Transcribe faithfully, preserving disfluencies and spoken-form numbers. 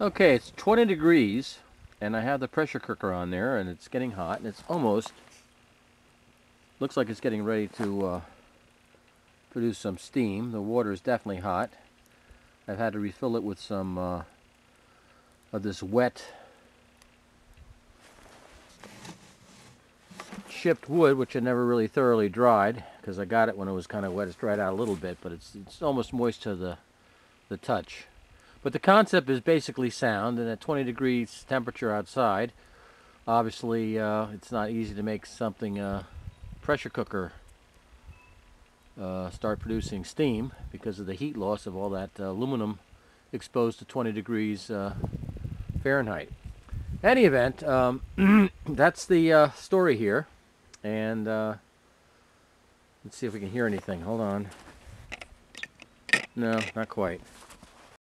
Okay, it's twenty degrees and I have the pressure cooker on there and it's getting hot and it's almost, looks like it's getting ready to uh, produce some steam. The water is definitely hot. I've had to refill it with some uh, of this wet chipped wood, which I never really thoroughly dried because I got it when it was kind of wet. It's dried out a little bit, but it's, it's almost moist to the, the touch. But the concept is basically sound, and at twenty degrees temperature outside, obviously uh, it's not easy to make something, uh, pressure cooker, uh, start producing steam because of the heat loss of all that uh, aluminum exposed to twenty degrees uh, Fahrenheit. In any event, um, that's the uh, story here, and uh, let's see if we can hear anything. Hold on. No, not quite.